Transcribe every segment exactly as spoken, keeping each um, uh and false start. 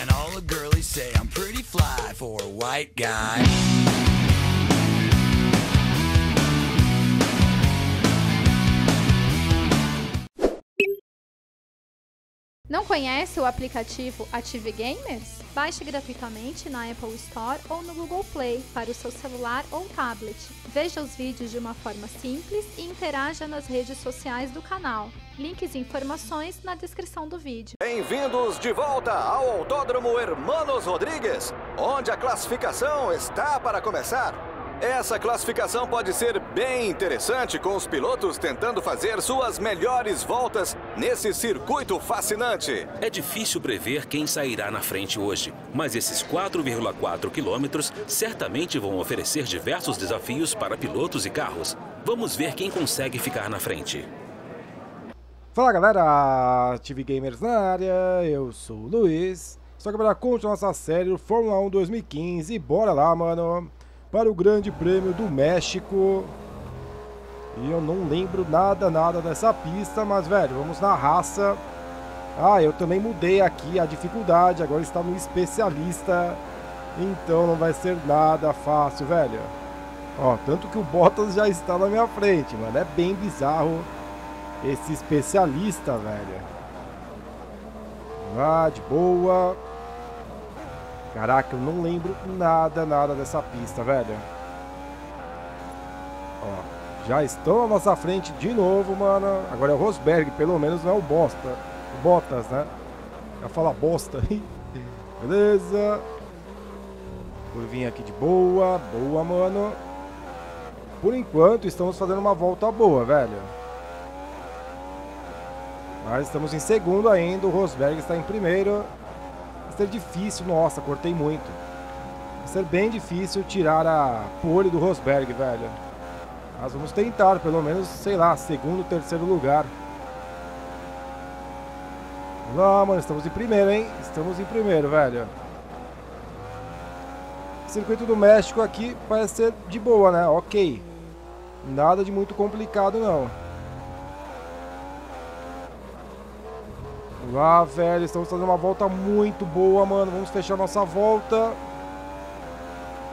And all the girlies say I'm pretty fly for a white guy. Não conhece o aplicativo T V Gamers? Baixe gratuitamente na Apple Store ou no Google Play para o seu celular ou tablet. Veja os vídeos de uma forma simples e interaja nas redes sociais do canal. Links e informações na descrição do vídeo. Bem-vindos de volta ao Autódromo Hermanos Rodríguez, onde a classificação está para começar. Essa classificação pode ser bem interessante, com os pilotos tentando fazer suas melhores voltas nesse circuito fascinante. É difícil prever quem sairá na frente hoje, mas esses quatro vírgula quatro quilômetros certamente vão oferecer diversos desafios para pilotos e carros. Vamos ver quem consegue ficar na frente. Fala galera, T V Gamers na área, eu sou o Luiz. Só que para continuar essa série Fórmula um dois mil e quinze, bora lá, mano, para o Grande Prêmio do México. E eu não lembro nada, nada dessa pista, mas, velho, vamos na raça. Ah, eu também mudei aqui a dificuldade, agora está no especialista, então não vai ser nada fácil, velho. Ó, tanto que o Bottas já está na minha frente, mano, é bem bizarro esse especialista, velho. Ah, de boa. Caraca, eu não lembro nada, nada dessa pista, velho. Ó, já estão à nossa frente de novo, mano. Agora é o Rosberg, pelo menos não é o bosta. O Bottas, né? Já fala bosta aí. Beleza. Curvinha aqui de boa, boa, mano. Por enquanto, estamos fazendo uma volta boa, velho. Mas estamos em segundo ainda, o Rosberg está em primeiro. Vai ser difícil, nossa, cortei muito. Vai ser bem difícil tirar a pole do Rosberg, velho. Mas vamos tentar, pelo menos, sei lá, segundo, terceiro lugar. Vamos lá, mano, estamos em primeiro, hein? Estamos em primeiro, velho. O circuito do México aqui parece ser de boa, né? Ok. Nada de muito complicado, não. Lá, velho, estamos fazendo uma volta muito boa, mano. Vamos fechar nossa volta.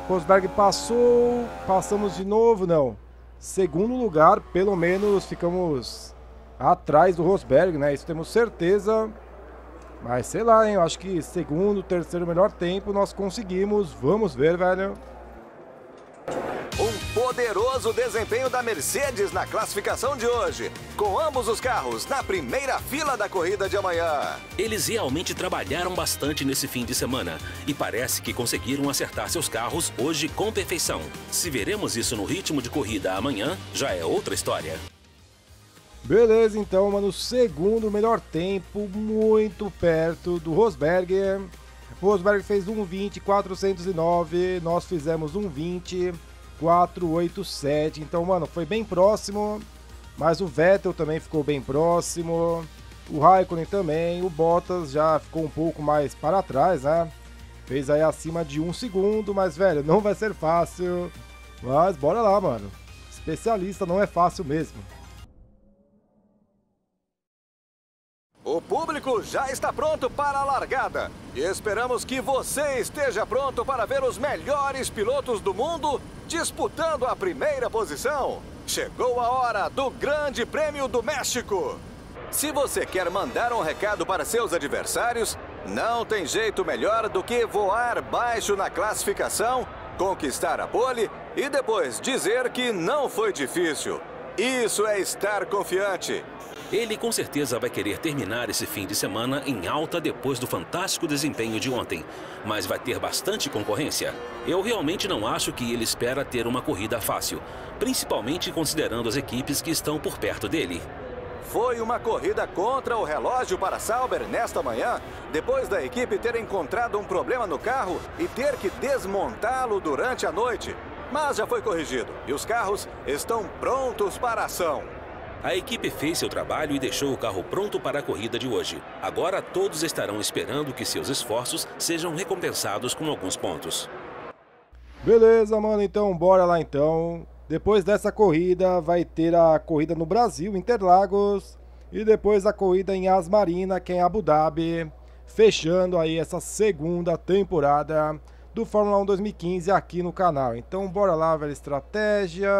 Rosberg passou. Passamos de novo, não. Segundo lugar, pelo menos ficamos atrás do Rosberg, né? Isso temos certeza. Mas sei lá, hein? Eu acho que segundo, terceiro melhor tempo nós conseguimos. Vamos ver, velho. Um poderoso desempenho da Mercedes na classificação de hoje, com ambos os carros na primeira fila da corrida de amanhã. Eles realmente trabalharam bastante nesse fim de semana e parece que conseguiram acertar seus carros hoje com perfeição. Se veremos isso no ritmo de corrida amanhã, já é outra história. Beleza, então, mano, segundo melhor tempo, muito perto do Rosberg. O Rosberg fez um vinte quatrocentos e nove, nós fizemos um vinte quatrocentos e oitenta e sete, então, mano, foi bem próximo, mas o Vettel também ficou bem próximo, o Raikkonen também, o Bottas já ficou um pouco mais para trás, né? Fez aí acima de um segundo, mas, velho, não vai ser fácil, mas bora lá, mano. Especialista não é fácil mesmo. O público já está pronto para a largada e esperamos que você esteja pronto para ver os melhores pilotos do mundo disputando a primeira posição. Chegou a hora do Grande Prêmio do México. Se você quer mandar um recado para seus adversários, não tem jeito melhor do que voar baixo na classificação, conquistar a pole e depois dizer que não foi difícil. Isso é estar confiante. Ele com certeza vai querer terminar esse fim de semana em alta depois do fantástico desempenho de ontem, mas vai ter bastante concorrência. Eu realmente não acho que ele espera ter uma corrida fácil, principalmente considerando as equipes que estão por perto dele. Foi uma corrida contra o relógio para Sauber nesta manhã, depois da equipe ter encontrado um problema no carro e ter que desmontá-lo durante a noite. Mas já foi corrigido e os carros estão prontos para a ação. A equipe fez seu trabalho e deixou o carro pronto para a corrida de hoje. Agora todos estarão esperando que seus esforços sejam recompensados com alguns pontos. Beleza, mano, então bora lá então. Depois dessa corrida vai ter a corrida no Brasil, Interlagos. E depois a corrida em Yas Marina, que é em Abu Dhabi. fechando aí essa segunda temporada do Fórmula um dois mil e quinze aqui no canal. Então bora lá, velha estratégia.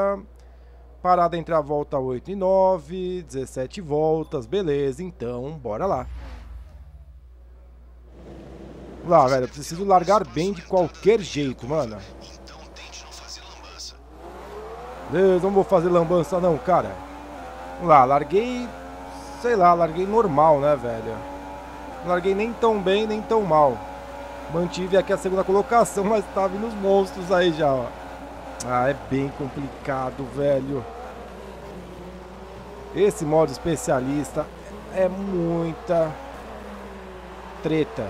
Parada entre a volta oito e nove, dezessete voltas, beleza, então bora lá. Vamos lá, velho, eu preciso largar bem de qualquer jeito, mano. Beleza, não vou fazer lambança não, cara. Vamos lá, larguei, sei lá, larguei normal, né, velho. Não larguei nem tão bem, nem tão mal. Mantive aqui a segunda colocação, mas tá vindo os monstros aí já, ó. Ah, é bem complicado, velho. Esse modo especialista é muita treta.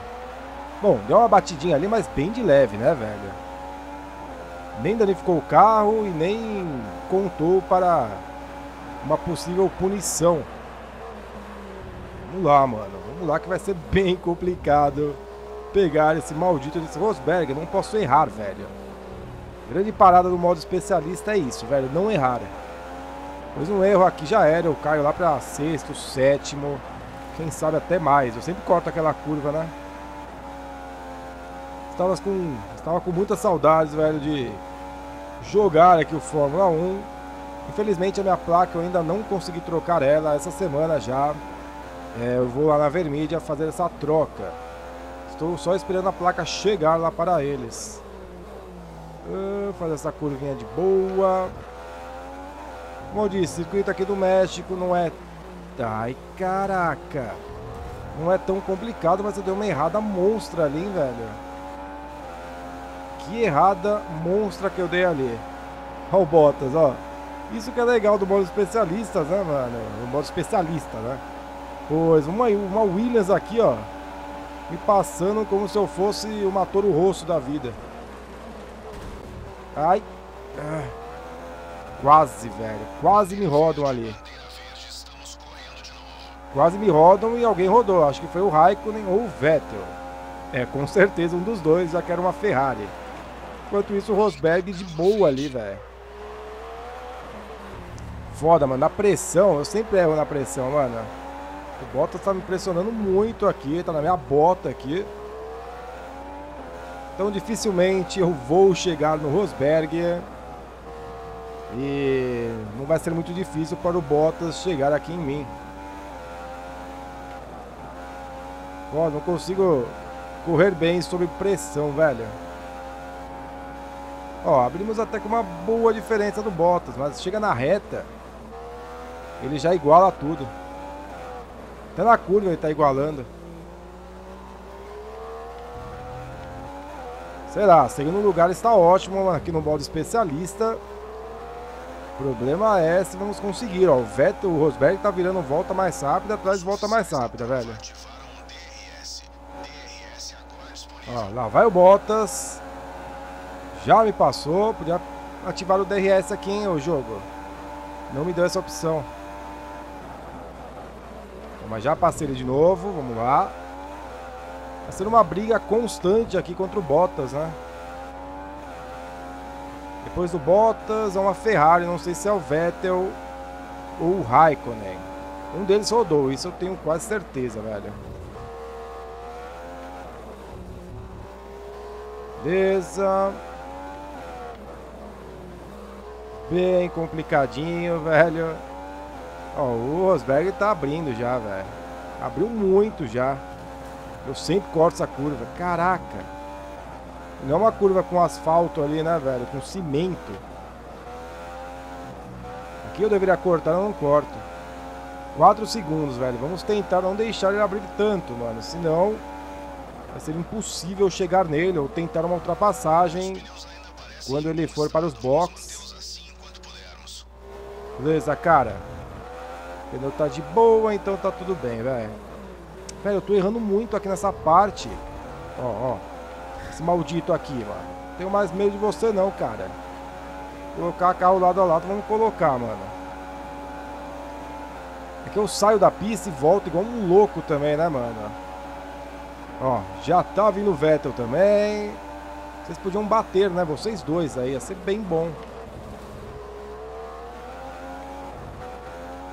Bom, deu uma batidinha ali, mas bem de leve, né, velho? Nem danificou o carro e nem contou para uma possível punição. Vamos lá, mano. Vamos lá que vai ser bem complicado pegar esse maldito desse Rosberg. Eu não posso errar, velho. Grande parada do modo especialista é isso, velho, não errar. Pois um erro aqui já era, eu caio lá pra sexto, sétimo, quem sabe até mais. Eu sempre corto aquela curva, né? Estava com, estava com muitas saudades, velho, de jogar aqui o Fórmula um. Infelizmente a minha placa eu ainda não consegui trocar ela essa semana já. É, eu vou lá na Vermídia fazer essa troca. Estou só esperando a placa chegar lá para eles. Uh, fazer essa curvinha de boa. Como eu disse, circuito aqui do México não é... Ai, caraca. Não é tão complicado, mas eu dei uma errada monstra ali, hein, velho. Que errada monstra que eu dei ali. Olha o Bottas, ó. Isso que é legal do modo especialista, né, mano? O modo especialista, né? Pois, uma, uma Williams aqui, ó. Me passando como se eu fosse uma Toro Rosso da vida. Ai, ah, quase, velho, quase me rodam ali. Quase me rodam e alguém rodou, acho que foi o Raikkonen ou o Vettel. É, com certeza um dos dois, já que era uma Ferrari. Enquanto isso o Rosberg de boa ali, velho. Foda, mano, na pressão, eu sempre erro na pressão, mano. O Bottas tá me pressionando muito aqui, tá na minha bota aqui. Então dificilmente eu vou chegar no Rosberg e não vai ser muito difícil para o Bottas chegar aqui em mim. Ó, não consigo correr bem sob pressão, velho. Ó, abrimos até com uma boa diferença do Bottas, mas chega na reta, ele já iguala tudo. Até na curva ele está igualando. Sei lá, segundo lugar está ótimo aqui no modo especialista. O problema é se vamos conseguir, ó. O Vettel, o Rosberg tá virando volta mais rápida, atrás volta mais rápida, velho. Ó, lá vai o Bottas. Já me passou, podia ativar o D R S aqui, hein, o jogo. Não me deu essa opção. Mas já passei ele de novo, vamos lá. Vai ser uma briga constante aqui contra o Bottas, né? Depois do Bottas, é uma Ferrari, não sei se é o Vettel ou o Raikkonen. Um deles rodou, isso eu tenho quase certeza, velho. Beleza. Bem complicadinho, velho. Ó, o Rosberg tá abrindo já, velho. Abriu muito já. Eu sempre corto essa curva. Caraca. Não é uma curva com asfalto ali, né, velho? Com cimento. Aqui eu deveria cortar, eu não corto. quatro segundos, velho. Vamos tentar não deixar ele abrir tanto, mano. Senão vai ser impossível chegar nele ou tentar uma ultrapassagem quando ele for para os boxes. Beleza, cara. O pneu tá de boa, então tá tudo bem, velho. Velho, eu tô errando muito aqui nessa parte. Ó, ó. Esse maldito aqui, mano. Não tenho mais medo de você não, cara. Colocar carro lado a lado, vamos colocar, mano. É que eu saio da pista e volto igual um louco também, né, mano? Ó, já tá vindo o Vettel também. Vocês podiam bater, né? Vocês dois aí, ia ser bem bom.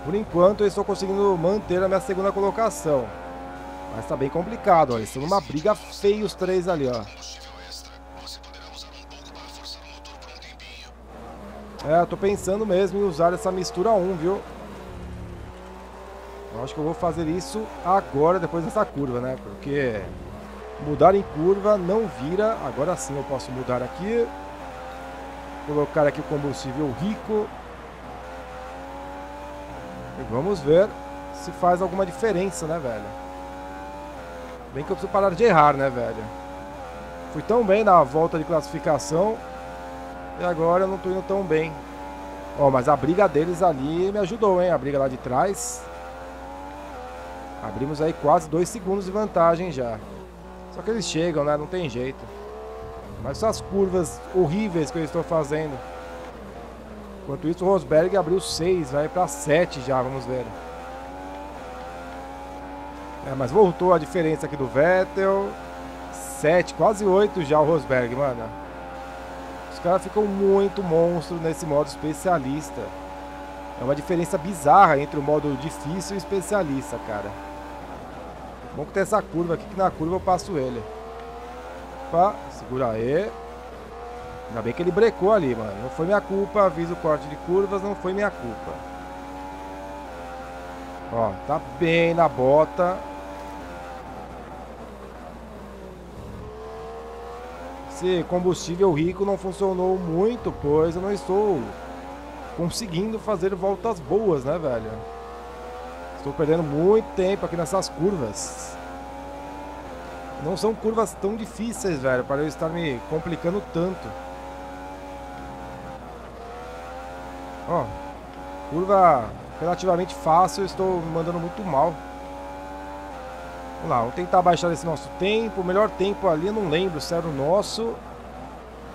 Por enquanto eu estou conseguindo manter a minha segunda colocação. Mas tá bem complicado, ó. Eles estão numa briga feia os três ali, ó. É, eu tô pensando mesmo em usar essa mistura um, viu? Eu acho que eu vou fazer isso agora, depois dessa curva, né? Porque mudar em curva não vira. Agora sim eu posso mudar aqui. Colocar aqui o combustível rico. E vamos ver se faz alguma diferença, né, velho? Bem que eu preciso parar de errar, né, velho? Fui tão bem na volta de classificação. E agora eu não tô indo tão bem. Ó, mas a briga deles ali me ajudou, hein? A briga lá de trás. Abrimos aí quase dois segundos de vantagem já. Só que eles chegam, né? Não tem jeito. Mas essas curvas horríveis que eu estou fazendo. Enquanto isso, o Rosberg abriu seis, vai para sete já, vamos ver. É, mas voltou a diferença aqui do Vettel. sete, quase oito já o Rosberg, mano. Os caras ficam muito monstro nesse modo especialista. É uma diferença bizarra entre o modo difícil e especialista, cara. Bom que tem essa curva aqui, que na curva eu passo ele. Opa, segura aí. Ainda bem que ele brecou ali, mano. Não foi minha culpa, aviso o corte de curvas, não foi minha culpa. Ó, tá bem na bota. Esse combustível rico não funcionou muito, pois eu não estou conseguindo fazer voltas boas, né, velho? Estou perdendo muito tempo aqui nessas curvas. Não são curvas tão difíceis, velho, para eu estar me complicando tanto. Ó, curva relativamente fácil, eu estou me mandando muito mal. Vamos lá, vamos tentar baixar esse nosso tempo. O melhor tempo ali, eu não lembro se era o nosso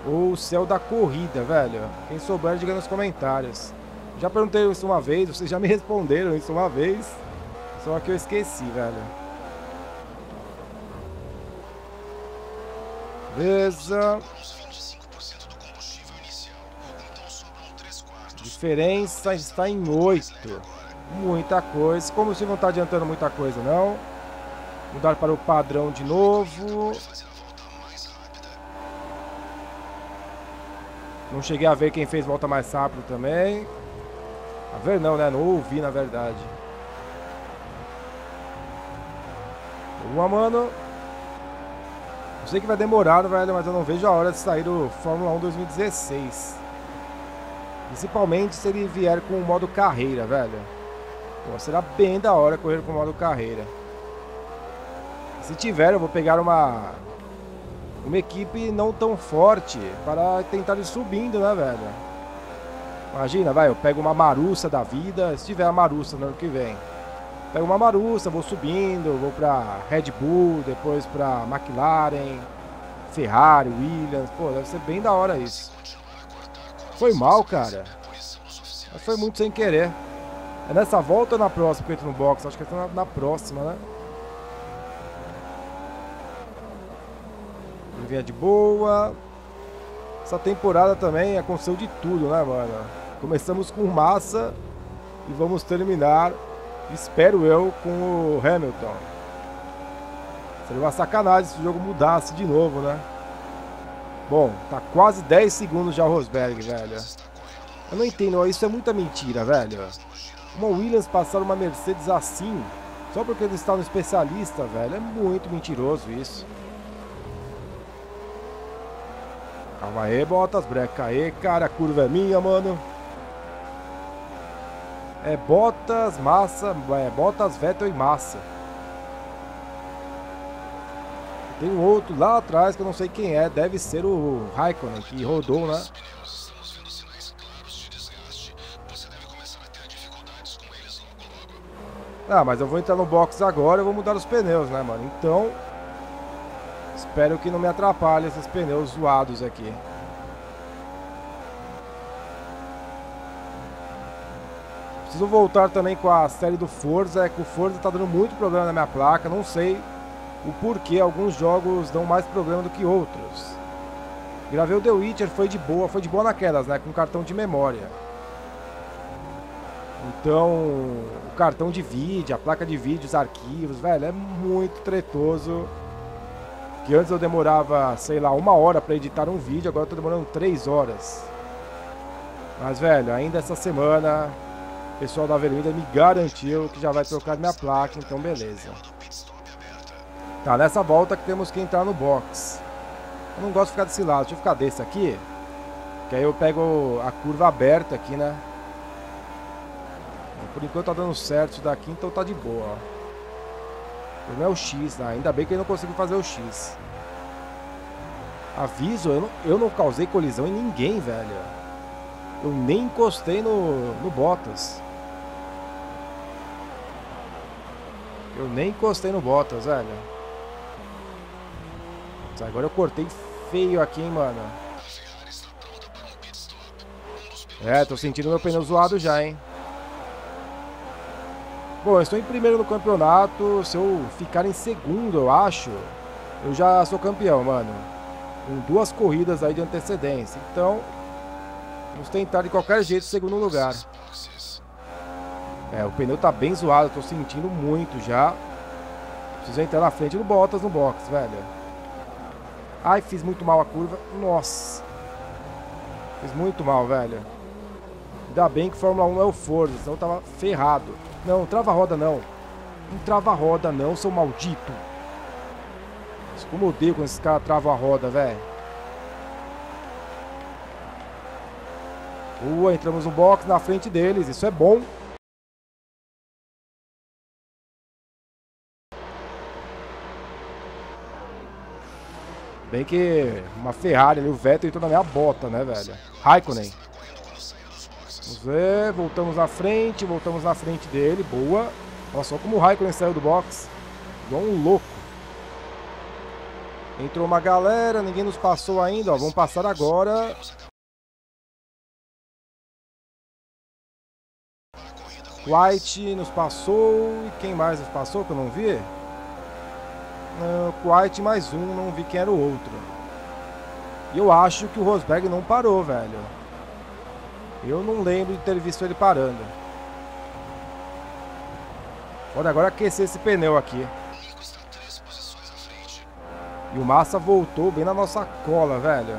ou se é o da corrida, velho. Quem souber, diga nos comentários. Já perguntei isso uma vez, vocês já me responderam isso uma vez. Só que eu esqueci, velho. Beleza. Diferença está em oito. Muita coisa. Como se não está adiantando muita coisa, não. Mudar para o padrão de novo. Não cheguei a ver quem fez volta mais rápido também. A ver não, né? Não ouvi, na verdade. Boa, mano. Eu sei que vai demorar, velho, mas eu não vejo a hora de sair do Fórmula um dois mil e dezesseis. Principalmente se ele vier com o modo carreira, velho. Pô, será bem da hora correr com o modo carreira. Se tiver, eu vou pegar uma uma equipe não tão forte para tentar ir subindo, né, velho? Imagina, vai, eu pego uma Marussia da vida, se tiver a Marussia no ano que vem. Pego uma Marussia, vou subindo, vou pra Red Bull, depois pra McLaren, Ferrari, Williams. Pô, deve ser bem da hora isso. Foi mal, cara. Mas foi muito sem querer. É nessa volta ou na próxima que eu entro no box? Acho que é na, na próxima, né? Vinha de boa. Essa temporada também aconteceu de tudo, né, mano? Começamos com Massa e vamos terminar, espero eu, com o Hamilton. Seria uma sacanagem se o jogo mudasse de novo, né? Bom, tá quase dez segundos já o Rosberg, velho. Eu não entendo, isso é muita mentira, velho. Uma Williams passar uma Mercedes assim, só porque ele está no especialista, velho, é muito mentiroso isso. Calma aí, Bottas, breca aí, cara, a curva é minha, mano. É Bottas, Massa, é Bottas, Vettel e Massa. Tem um outro lá atrás que eu não sei quem é, deve ser o Raikkonen, que rodou, né? Ah, mas eu vou entrar no box agora, eu vou mudar os pneus, né, mano? Então... espero que não me atrapalhe esses pneus zoados aqui. Preciso voltar também com a série do Forza. É que o Forza tá dando muito problema na minha placa. Não sei o porquê. Alguns jogos dão mais problema do que outros. Gravei o The Witcher, foi de boa. Foi de boa naquelas, né? Com cartão de memória. Então, o cartão de vídeo, a placa de vídeo, os arquivos, velho, é muito tretoso. Que antes eu demorava, sei lá, uma hora para editar um vídeo, agora eu tô demorando três horas. Mas, velho, ainda essa semana, o pessoal da Avenida me garantiu que já vai trocar minha placa, então beleza. Tá, nessa volta que temos que entrar no box. Eu não gosto de ficar desse lado, deixa eu ficar desse aqui. Que aí eu pego a curva aberta aqui, né? Por enquanto tá dando certo isso daqui, então tá de boa, ó. Não é o X, né? Ainda bem que eu não consigo fazer o X. Aviso, eu não, eu não causei colisão em ninguém, velho. Eu nem encostei no, no Bottas. Eu nem encostei no Bottas, velho. Mas agora eu cortei feio aqui, hein, mano. É, tô sentindo meu pneu zoado já, hein. Bom, eu estou em primeiro no campeonato, se eu ficar em segundo, eu acho, eu já sou campeão, mano. Com duas corridas aí de antecedência, então, vamos tentar de qualquer jeito o segundo lugar. É, o pneu tá bem zoado, eu tô sentindo muito já. Preciso entrar na frente do Bottas no box, velho. Ai, fiz muito mal a curva, nossa. Fiz muito mal, velho. Ainda bem que Fórmula um é o Forza, senão eu tava ferrado. Não, trava-roda não. Não trava-roda não, seu maldito. Mas como eu odeio quando esses caras travam a roda, velho. Boa, entramos no box na frente deles. Isso é bom. Bem que uma Ferrari ali, o Vettel entrou na minha bota, né, velho? Raikkonen. Vamos ver, voltamos na frente, voltamos na frente dele, boa. Olha só como o Raikkonen saiu do box, igual um louco. Entrou uma galera, ninguém nos passou ainda, ó, vamos passar agora. White nos passou, e quem mais nos passou que eu não vi? Uh, White mais um, não vi quem era o outro. E eu acho que o Rosberg não parou, velho. Eu não lembro de ter visto ele parando. Olha, agora aquecer esse pneu aqui. E o Massa voltou bem na nossa cola, velho.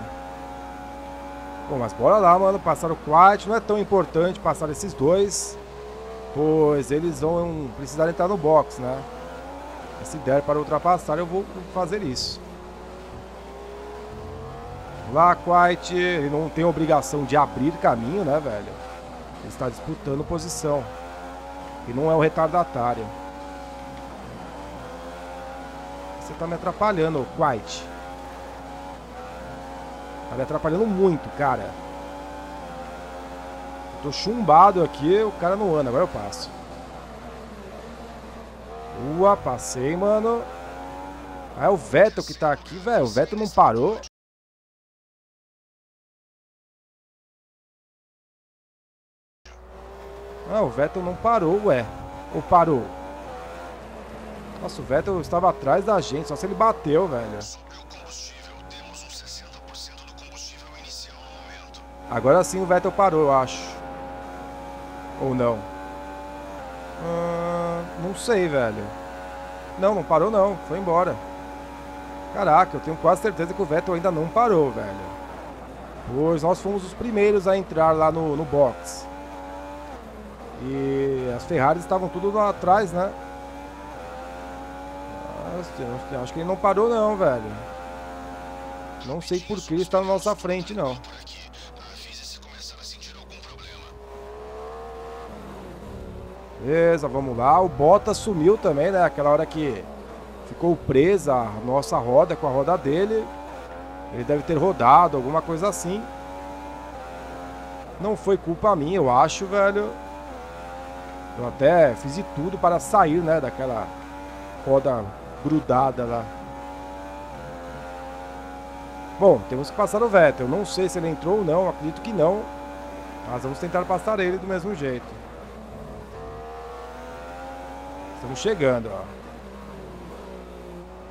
Bom, mas bora lá, mano. Passar o quad. Não é tão importante passar esses dois, pois eles vão precisar entrar no box, né? E se der para ultrapassar, eu vou fazer isso. Lá, White, ele não tem obrigação de abrir caminho, né, velho? Ele está disputando posição. E não é o retardatário. Você tá me atrapalhando, White. Tá me atrapalhando muito, cara. Eu tô chumbado aqui, o cara não anda, agora eu passo. Boa, passei, mano. Ah, é o Vettel que tá aqui, velho. O Vettel não parou. Ah, o Vettel não parou, ué. Ou parou? Nossa, o Vettel estava atrás da gente, só se ele bateu, velho. Agora sim o Vettel parou, eu acho. Ou não? Hum, não sei, velho. Não, não parou não, foi embora. Caraca, eu tenho quase certeza que o Vettel ainda não parou, velho. Pois nós fomos os primeiros a entrar lá no, no box. E as Ferraris estavam tudo lá atrás, né? Acho que ele não parou não, velho. Não sei por que ele está na nossa frente, não. Beleza, vamos lá. O Bottas sumiu também, né? Aquela hora que ficou presa a nossa roda com a roda dele. Ele deve ter rodado, alguma coisa assim. Não foi culpa minha, eu acho, velho. Eu até fiz de tudo para sair, né, daquela roda grudada lá. Bom, temos que passar o Vettel. Eu não sei se ele entrou ou não, acredito que não. Mas vamos tentar passar ele do mesmo jeito. Estamos chegando, ó.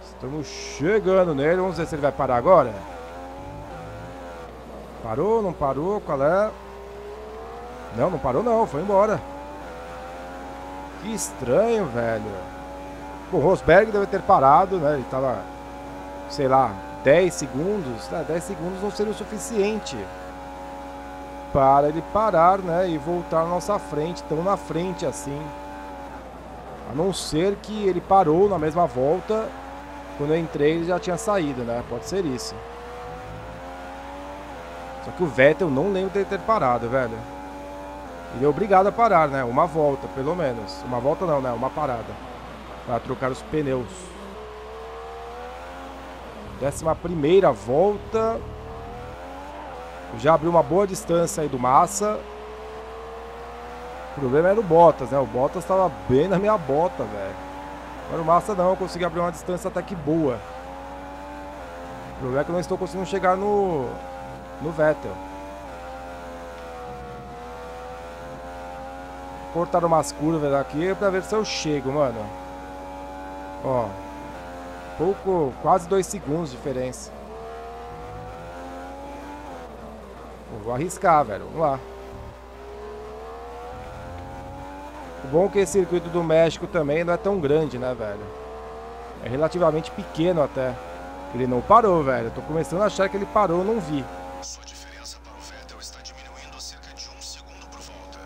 Estamos chegando nele. Vamos ver se ele vai parar agora. Parou, não parou, qual é? Não, não parou não, foi embora. Que estranho, velho. O Rosberg deve ter parado, né? Ele tava, sei lá, dez segundos. Né? dez segundos não seria o suficiente para ele parar, né? E voltar à nossa frente, tão na frente assim. A não ser que ele parou na mesma volta. Quando eu entrei ele já tinha saído, né? Pode ser isso. Só que o Vettel não lembro dele ter parado, velho. Ele é obrigado a parar, né? Uma volta, pelo menos. Uma volta não, né? Uma parada. Para trocar os pneus. Décima primeira volta. Já abriu uma boa distância aí do Massa. O problema era o Bottas, né? O Bottas estava bem na minha bota, velho. Agora o Massa não, eu consegui abrir uma distância até que boa. O problema é que eu não estou conseguindo chegar no... no Vettel. Cortaram umas curvas aqui pra ver se eu chego, mano. Ó. Pouco, quase dois segundos de diferença. Eu vou arriscar, velho. Vamos lá. O bom é que esse circuito do México também não é tão grande, né, velho? É relativamente pequeno até. Ele não parou, velho. Eu tô começando a achar que ele parou, eu não vi. Sua diferença para o Vettel está diminuindo cerca de um segundo por volta.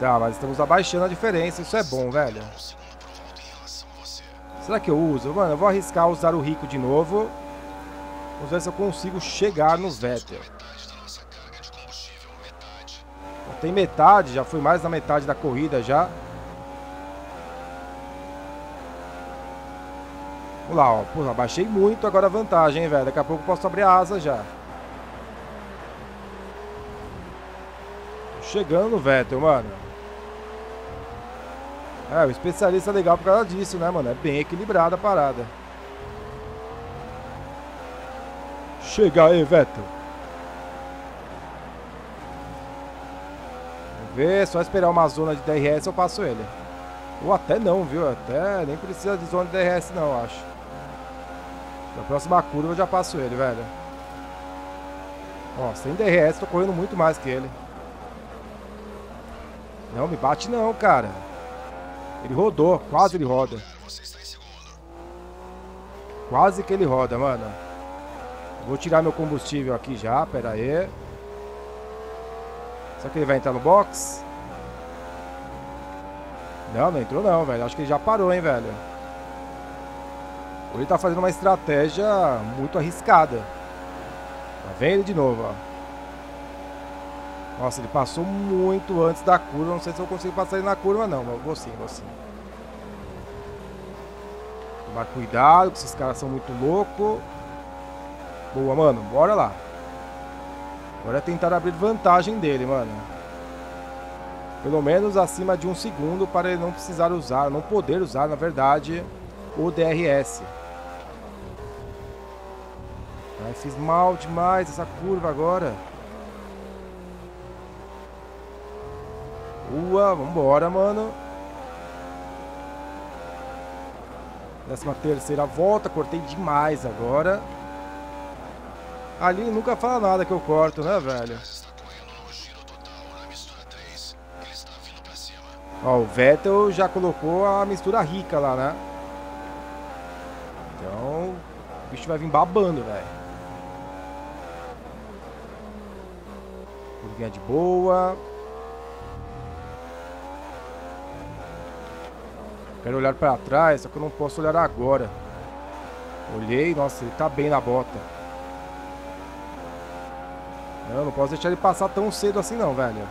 Tá, mas estamos abaixando a diferença, isso é bom, velho. Um segundo por volta em relação a você. Será que eu uso? Mano, eu vou arriscar usar o Rico de novo. Vamos ver se eu consigo chegar no Vettel. Já tem metade, já foi mais da metade da corrida já. Vamos lá, ó. Pô, abaixei muito agora a vantagem, hein, velho. Daqui a pouco eu posso abrir a asa já. Chegando o Vettel, mano. É, o especialista é legal por causa disso, né, mano? É bem equilibrada a parada. Chega aí, Vettel. Vamos ver, só esperar uma zona de D R S eu passo ele. Ou até não, viu? Até nem precisa de zona de D R S não, eu acho. Na próxima curva eu já passo ele, velho. Ó, sem D R S tô correndo muito mais que ele. Não, me bate não, cara. Ele rodou, quase ele roda. Quase que ele roda, mano. Vou tirar meu combustível aqui já, pera aí. Será que ele vai entrar no box? Não, não entrou não, velho. Acho que ele já parou, hein, velho. Ele tá fazendo uma estratégia muito arriscada. Tá vendo ele de novo, ó. Nossa, ele passou muito antes da curva. Não sei se eu consigo passar ele na curva, não. Mas vou sim, vou sim. Tomar cuidado, que esses caras são muito loucos. Boa, mano. Bora lá. Agora é tentar abrir vantagem dele, mano. Pelo menos acima de um segundo para ele não precisar usar, não poder usar, na verdade, o D R S. Ai, fiz mal demais essa curva agora. Boa, vambora, mano. Décima terceira volta, cortei demais agora. Ali nunca fala nada que eu corto, né, velho? Ó, o Vettel já colocou a mistura rica lá, né? Então, o bicho vai vir babando, velho. Curvinha de boa. Quero olhar para trás, só que eu não posso olhar agora. Olhei, nossa, ele tá bem na bota. Não, não posso deixar ele passar tão cedo assim não, velho.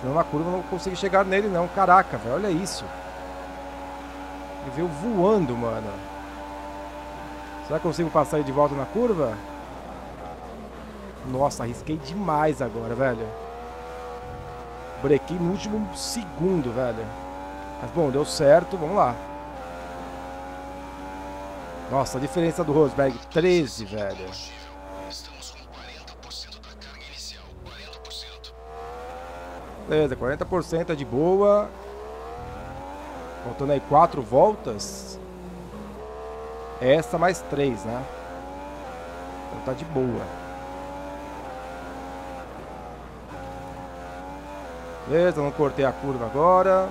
Senão na curva eu não consigo chegar nele não. Caraca, velho, olha isso. Ele veio voando, mano. Será que eu consigo passar ele de volta na curva? Nossa, arrisquei demais agora, velho. Brequei no último segundo, velho. Mas bom, deu certo, vamos lá. Nossa, a diferença do Rosberg, treze, velho. Beleza, quarenta por cento é de boa. Faltando aí quatro voltas. Essa mais três, né? Então tá de boa. Beleza, não cortei a curva agora.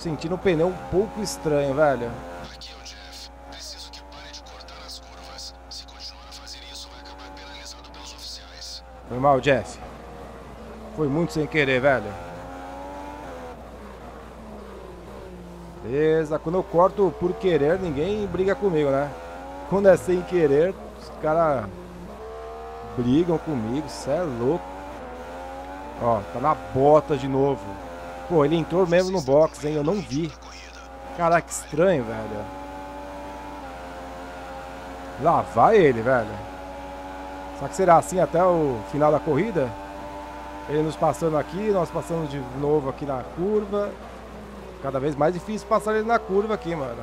sentindo o pneu um pouco estranho, velho. Aqui é o Jeff. Preciso que pare de cortar as curvas. Se continuar a fazer isso, vai acabar penalizado pelos oficiais. Foi mal, Jeff. Foi muito sem querer, velho. Beleza. Quando eu corto por querer, ninguém briga comigo, né? Quando é sem querer, os caras brigam comigo. Isso é louco. Ó, tá na bota de novo. Pô, ele entrou mesmo no box, hein? Eu não vi. Caraca, que estranho, velho. Lá vai ele, velho. Será que será assim até o final da corrida? Ele nos passando aqui, nós passando de novo aqui na curva. Cada vez mais difícil passar ele na curva aqui, mano.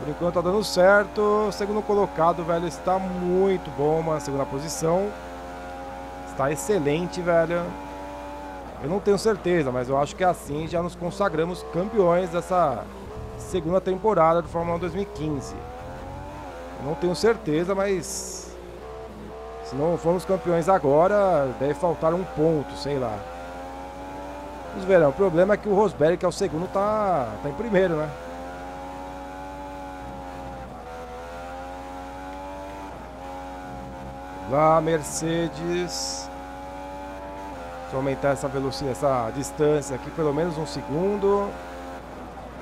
Por enquanto tá dando certo. Segundo colocado, velho, está muito bom, mano. Segunda posição. Está excelente, velho. Eu não tenho certeza, mas eu acho que assim já nos consagramos campeões dessa segunda temporada do Fórmula um dois mil e quinze. Eu não tenho certeza, mas se não formos campeões agora, deve faltar um ponto, sei lá. Vamos ver, o problema é que o Rosberg, que é o segundo, tá, tá em primeiro, né? Lá, Mercedes. Deixa eu aumentar essa velocidade, essa distância aqui, pelo menos um segundo,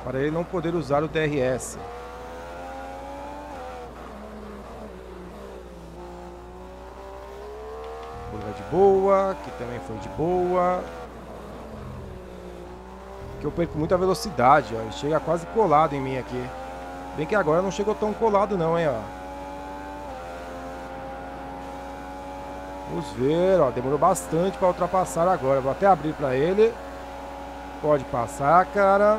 para ele não poder usar o D R S. Curva de boa, que também foi de boa. Que eu perco muita velocidade, ó. Ele chega quase colado em mim aqui. Bem que agora não chegou tão colado não, hein, ó. Vamos ver, ó, demorou bastante para ultrapassar agora. Vou até abrir para ele. Pode passar, cara.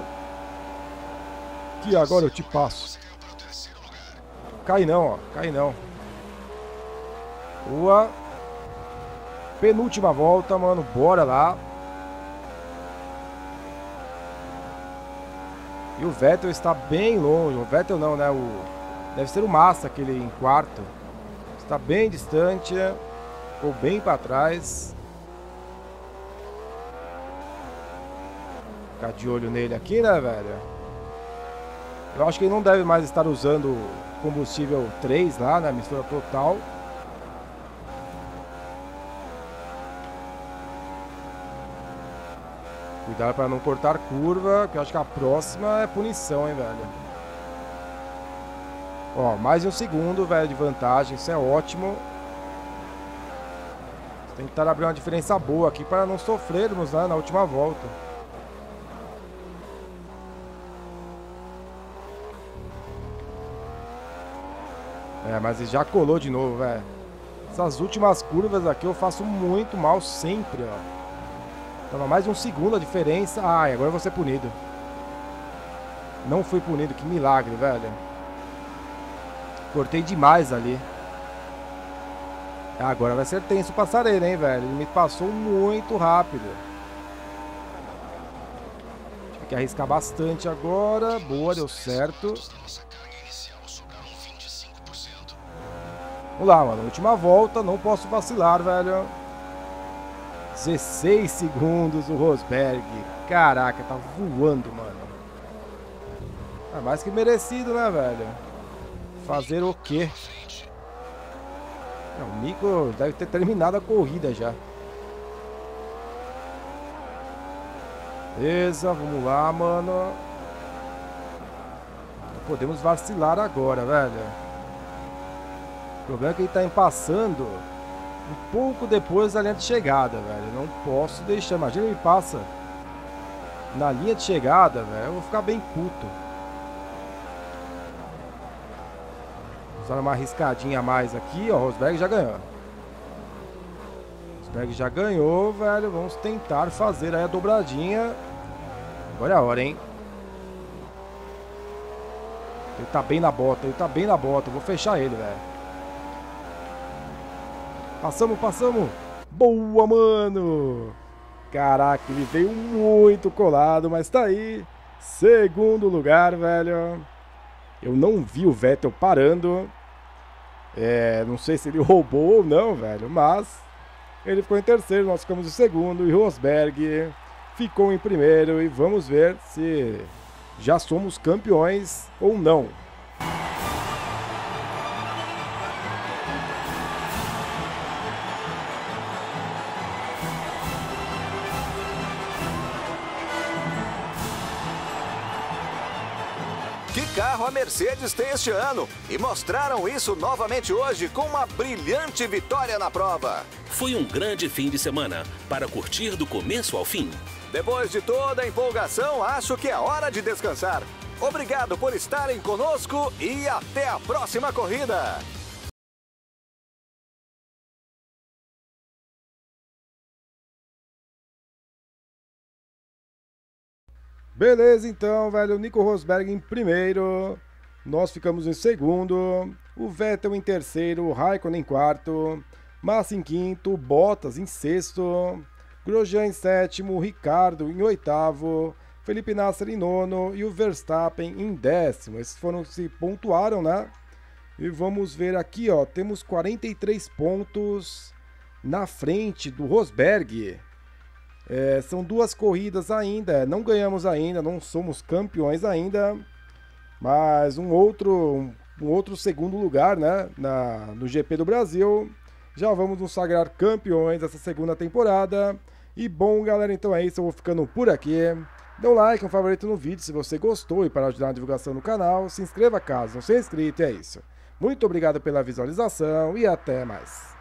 Que agora eu te passo. Cai não, ó, cai não. Boa. Penúltima volta, mano, bora lá. E o Vettel está bem longe. O Vettel não, né? O... Deve ser o Massa, aquele em quarto. Está bem distante, né? Ficou bem para trás. Ficar de olho nele aqui, né, velho? Eu acho que ele não deve mais estar usando combustível três lá, né? Mistura total. Cuidado para não cortar curva, que eu acho que a próxima é punição, hein, velho? Ó, mais um segundo, velho, de vantagem. Isso é ótimo. Tentar abrir uma diferença boa aqui para não sofrermos, né, na última volta. É, mas ele já colou de novo, velho. Essas últimas curvas aqui eu faço muito mal sempre, ó. Tava mais de um segundo a diferença. Ai, agora eu vou ser punido. Não fui punido, que milagre, velho. Cortei demais ali. Agora vai ser tenso passar ele, hein, velho? Ele me passou muito rápido. Tem que arriscar bastante agora. Boa, deu certo. Vamos lá, mano. Última volta, não posso vacilar, velho. dezesseis segundos o Rosberg. Caraca, tá voando, mano. É mais que merecido, né, velho? Fazer o quê? O Nico deve ter terminado a corrida já. Beleza, vamos lá, mano. Não podemos vacilar agora, velho. O problema é que ele tá passando um pouco depois da linha de chegada, velho. Não posso deixar. Imagina ele passa na linha de chegada, velho. Eu vou ficar bem puto. Usar uma arriscadinha a mais aqui, ó. O Rosberg já ganhou. O Rosberg já ganhou, velho. Vamos tentar fazer aí a dobradinha. Agora é a hora, hein? Ele tá bem na bota, ele tá bem na bota. Eu vou fechar ele, velho. Passamos, passamos. Boa, mano. Caraca, ele veio muito colado, mas tá aí. Segundo lugar, velho. Eu não vi o Vettel parando. É, não sei se ele roubou ou não, velho, mas ele ficou em terceiro, nós ficamos em segundo e Rosberg ficou em primeiro e vamos ver se já somos campeões ou não. A Mercedes tem este ano e mostraram isso novamente hoje com uma brilhante vitória na prova. Foi um grande fim de semana para curtir do começo ao fim. Depois de toda a empolgação, acho que é hora de descansar. Obrigado por estarem conosco e até a próxima corrida. Beleza, então, velho, Nico Rosberg em primeiro, nós ficamos em segundo, o Vettel em terceiro, o Raikkonen em quarto, Massa em quinto, Bottas em sexto, Grosjean em sétimo, Ricardo em oitavo, Felipe Nasr em nono e o Verstappen em décimo. Esses foram os que pontuaram, né? E vamos ver aqui, ó, temos quarenta e três pontos na frente do Rosberg. É, são duas corridas ainda, não ganhamos ainda, não somos campeões ainda, mas um outro, um outro segundo lugar, né, na, no G P do Brasil, já vamos nos sagrar campeões essa segunda temporada. E bom, galera, então é isso, eu vou ficando por aqui. Dê um like, um favorito no vídeo se você gostou e para ajudar na divulgação do canal, se inscreva caso não seja inscrito, é isso. Muito obrigado pela visualização e até mais.